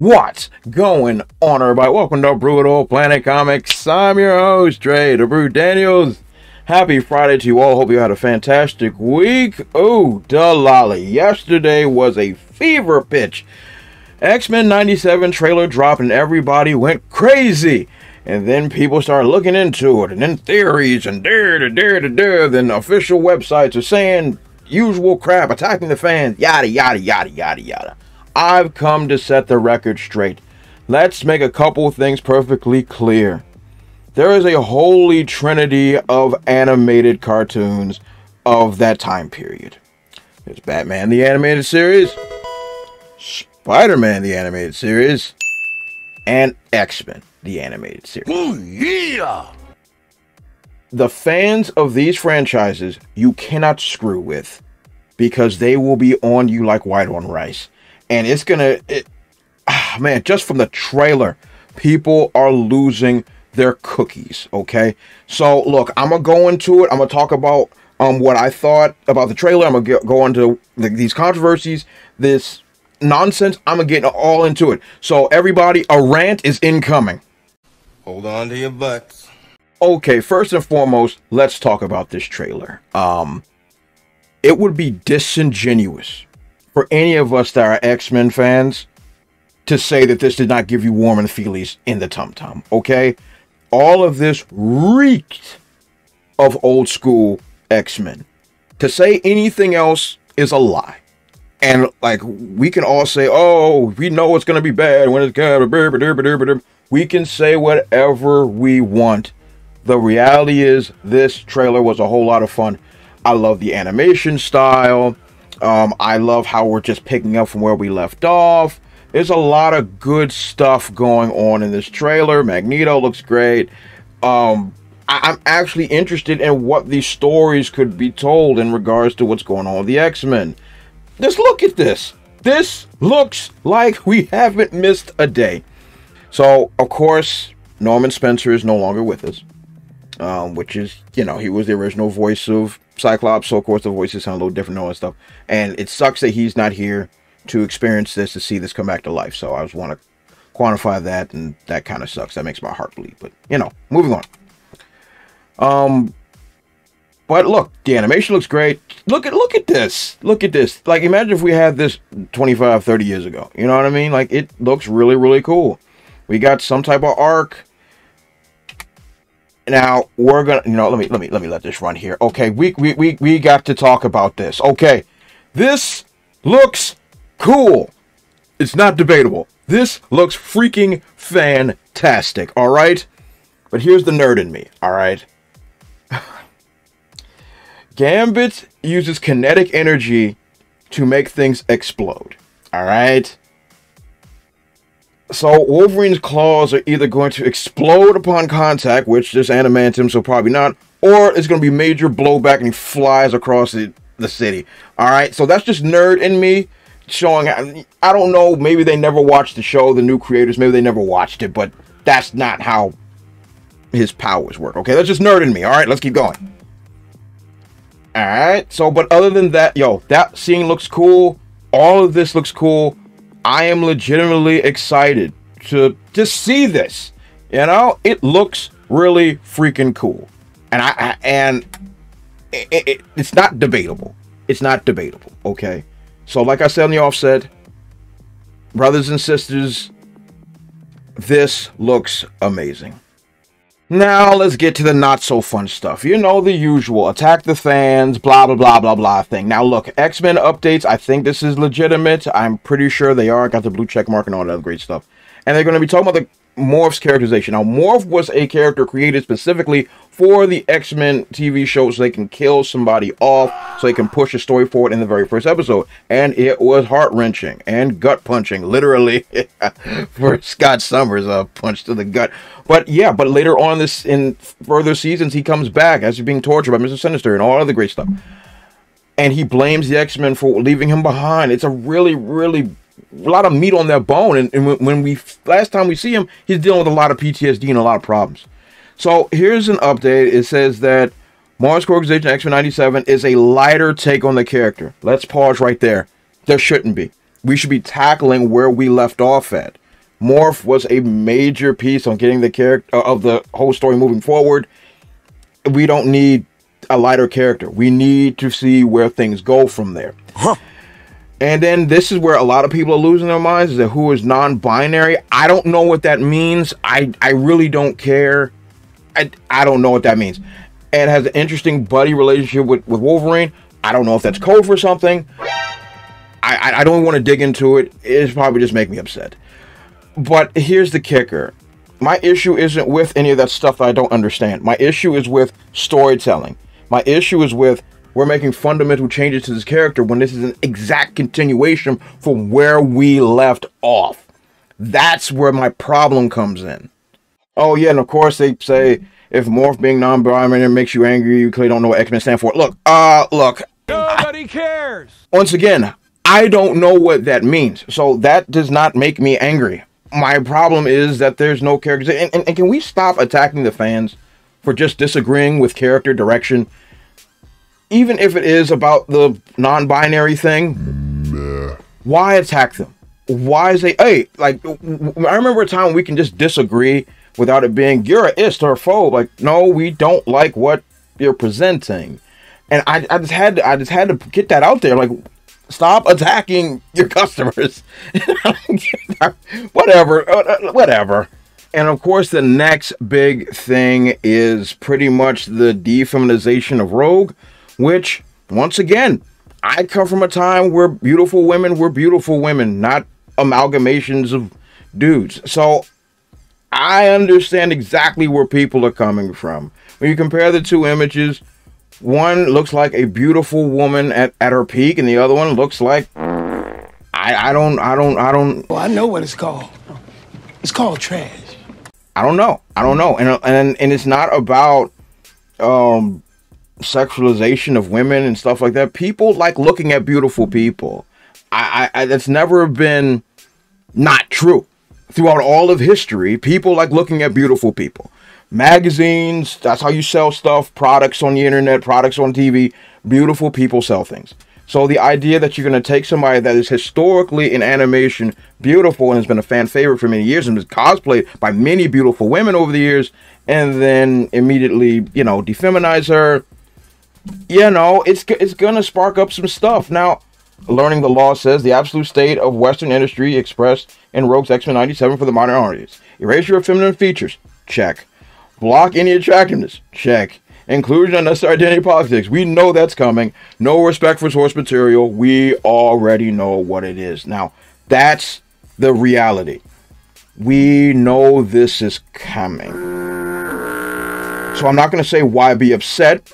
What's going on, everybody? Welcome to Brutal Planet Comics. I'm your host, Dre the Brute Daniels. Happy Friday to you all. Hope you had a fantastic week. Oh, dalali. Yesterday was a fever pitch. X-Men 97 trailer dropped and everybody went crazy. And then people started looking into it, and then theories, and then official websites are saying usual crap, attacking the fans, yada, yada, yada, yada, yada. I've come to set the record straight. Let's make a couple things perfectly clear. There is a holy trinity of animated cartoons of that time period. There's Batman the Animated Series, Spider-Man the Animated Series, and X-Men the Animated Series. Oh, yeah! The fans of these franchises you cannot screw with, because they will be on you like white on rice. And it's gonna... man, just from the trailer, people are losing their cookies, okay? So, look, I'm gonna go into it. I'm gonna talk about what I thought about the trailer. I'm gonna go into these controversies, this nonsense. I'm gonna get all into it. So, everybody, a rant is incoming. Hold on to your butts. Okay, first and foremost, let's talk about this trailer. It would be disingenuous for any of us that are X-Men fans to say that this did not give you warm and feelies in the tum-tum, okay? All of this reeked of old school X-Men. To say anything else is a lie. And, like, we can all say, oh, we know it's gonna be bad when it's gonna... We can say whatever we want. The reality is this trailer was a whole lot of fun. I love the animation style. I love how we're just picking up from where we left off. There's a lot of good stuff going on in this trailer. Magneto looks great. I'm actually interested in what these stories could be told in regards to what's going on with the X-Men. Just look at this. This looks like we haven't missed a day. So, of course, Norman Spencer is no longer with us, which is, you know, he was the original voice of Cyclops, so of course the voices sound a little different and all that stuff. And it sucks that he's not here to experience this, to see this come back to life. So I just want to quantify that, and that kind of sucks. That makes my heart bleed, but, you know, moving on. But look, the animation looks great. Look at this. Look at this. Like, imagine if we had this 25, 30 years ago. You know what I mean? Like, it looks really, really cool. We got some type of arc. Now we're gonna, you know, let me let this run here. Okay, we got to talk about this. Okay, this looks cool. It's not debatable. This looks freaking fantastic. All right, but here's the nerd in me. All right. Gambit uses kinetic energy to make things explode. All right. So Wolverine's claws are either going to explode upon contact, which this animates him, so probably not, or it's going to be major blowback and he flies across the city. All right, so that's just nerd in me showing. I don't know, maybe they never watched the show, the new creators, maybe they never watched it, but that's not how his powers work. Okay, that's just nerd in me. All right, let's keep going. All right, so but other than that, yo, that scene looks cool. All of this looks cool. I am legitimately excited to see this. You know, it looks really freaking cool, and it's not debatable. It's not debatable. Okay, so like I said on the offset, brothers and sisters, this looks amazing. Now let's get to the not so fun stuff. You know, the usual attack the fans, blah blah blah blah blah thing. Now look, X-Men updates, I think this is legitimate. I'm pretty sure they are. I got the blue check mark and all that great stuff. And they're going to be talking about the Morph's characterization. Now Morph was a character created specifically for the X-Men TV show, so they can kill somebody off, so they can push the story forward in the very first episode. And it was heart-wrenching and gut-punching, literally, for Scott Summers, a punch to the gut. But yeah, but later on this, in further seasons, he comes back as he's being tortured by Mr. Sinister and all other great stuff. And he blames the X-Men for leaving him behind. It's a really, really... a lot of meat on that bone. And when we... last time we see him, he's dealing with a lot of PTSD and a lot of problems. So here's an update. It says that Morph's characterization X-Men 97 is a lighter take on the character. Let's pause right there. There shouldn't be. We should be tackling where we left off at. Morph was a major piece on getting the character of the whole story moving forward. We don't need a lighter character. We need to see where things go from there. Huh. And then this is where a lot of people are losing their minds, is that who is non-binary. I don't know what that means. I really don't care. I don't know what that means. And has an interesting buddy relationship with Wolverine. I don't know if that's code for something. I don't want to dig into it. It's probably just make me upset. But here's the kicker. My issue isn't with any of that stuff that I don't understand. My issue is with storytelling. My issue is with, we're making fundamental changes to this character when this is an exact continuation from where we left off. That's where my problem comes in. Oh yeah, and of course they say, if Morph being non-binary makes you angry, you clearly don't know what X-Men stand for. Look, nobody cares! Once again, I don't know what that means, so that does not make me angry. My problem is that there's no characters. And can we stop attacking the fans for just disagreeing with character direction? Even if it is about the non-binary thing, nah. Why attack them? Why say, hey, like, I remember a time when we can just disagree without it being, you're a ist or a phobe. Like, no, we don't like what you're presenting. And I just had to get that out there. Like, stop attacking your customers. whatever. And of course, the next big thing is pretty much the defeminization of Rogue, which, once again, I come from a time where beautiful women were beautiful women, not amalgamations of dudes. So I understand exactly where people are coming from. When you compare the two images, one looks like a beautiful woman at her peak, and the other one looks like, I don't. Well, I know what it's called. It's called trash. I don't know. And it's not about sexualization of women and stuff like that. People like looking at beautiful people. I that's never been not true. Throughout all of history, people like looking at beautiful people. Magazines, that's how you sell stuff, products on the internet, products on TV. Beautiful people sell things. So the idea that you're going to take somebody that is historically in animation beautiful and has been a fan favorite for many years and is cosplayed by many beautiful women over the years, and then immediately, you know, defeminize her, you know, it's going to spark up some stuff. Now, Learning the Law says the absolute state of Western industry expressed in Rogue's X-Men 97 for the modern audience. Erasure of feminine features. Check. Block any attractiveness. Check. Inclusion of unnecessary identity politics. We know that's coming. No respect for source material. We already know what it is. Now, that's the reality. We know this is coming. So I'm not going to say why be upset.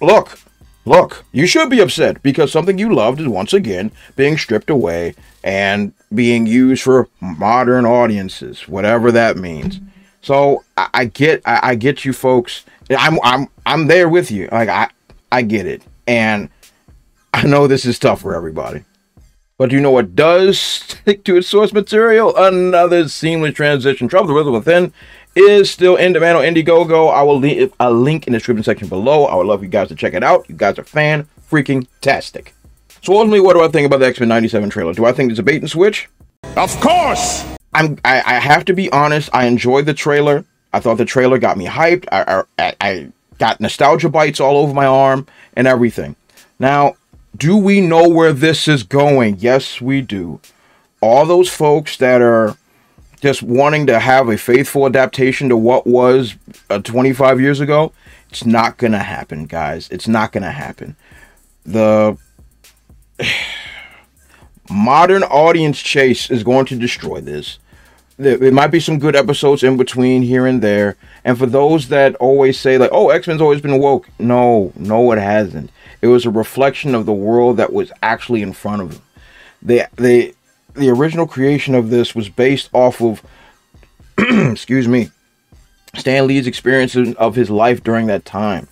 Look, you should be upset because something you loved is once again being stripped away and being used for modern audiences, whatever that means. So I get you folks. I'm there with you. Like I get it, and I know this is tough for everybody. But do you know what does stick to its source material? Another seamless transition. Trouble the Rhythm Within is still in demand on Indiegogo. I will leave a link in the description section below. I would love you guys to check it out. You guys are fan-freaking-tastic. So ultimately, what do I think about the X-Men 97 trailer? Do I think it's a bait and switch? Of course! I have to be honest. I enjoyed the trailer. I thought the trailer got me hyped. I got nostalgia bites all over my arm and everything. Now, do we know where this is going? Yes, we do. All those folks that are just wanting to have a faithful adaptation to what was 25 years ago, it's not going to happen, guys. It's not going to happen. The modern audience chase is going to destroy this. There might be some good episodes in between here and there. And for those that always say, like, oh, X-Men's always been woke. No, it hasn't. It was a reflection of the world that was actually in front of them. The original creation of this was based off of excuse me, Stan Lee's experiences of his life during that time.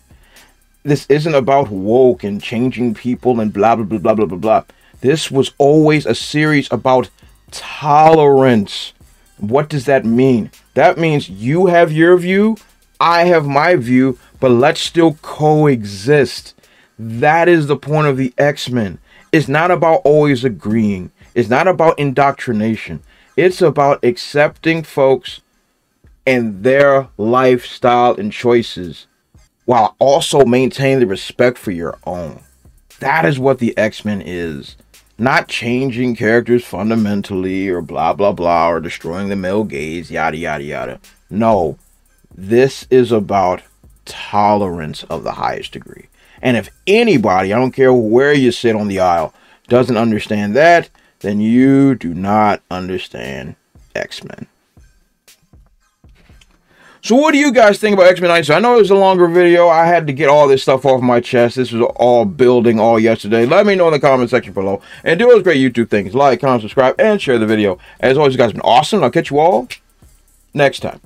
This isn't about woke and changing people and blah, blah, blah, blah, blah, blah, blah. This was always a series about tolerance. What does that mean? That means you have your view, I have my view, but let's still coexist. That is the point of the X-Men. It's not about always agreeing. It's not about indoctrination. It's about accepting folks and their lifestyle and choices while also maintaining the respect for your own. That is what the X-Men is. Not changing characters fundamentally or blah, blah, blah, or destroying the male gaze, yada, yada, yada. No, this is about tolerance of the highest degree. And if anybody, I don't care where you sit on the aisle, doesn't understand that, then you do not understand X-Men. So what do you guys think about X-Men 97? I know it was a longer video. I had to get all this stuff off my chest. This was all building all yesterday. Let me know in the comment section below. And do those great YouTube things. Like, comment, subscribe, and share the video. As always, you guys have been awesome. I'll catch you all next time.